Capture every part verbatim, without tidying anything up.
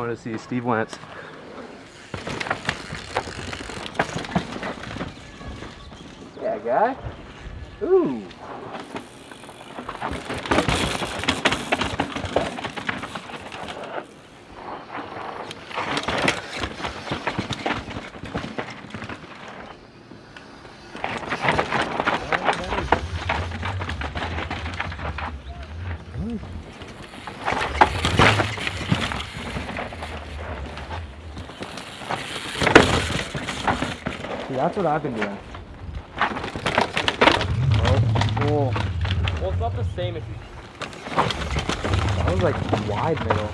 wanted to see Steve Wentz. Yeah, guy. Ooh. That's what I've been doing. Oh, cool. Well, it's not the same if you... That was like wide middle.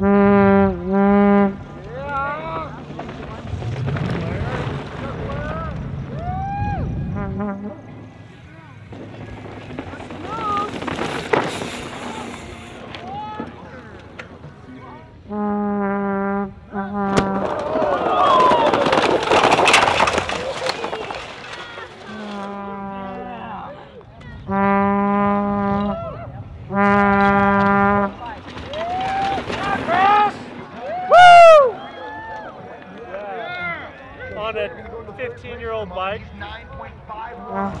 On a fifteen year old bike. nine point five. Yeah.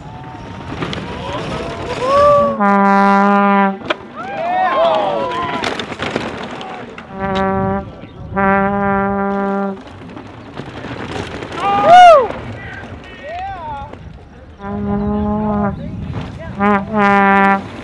Woo! Yeah.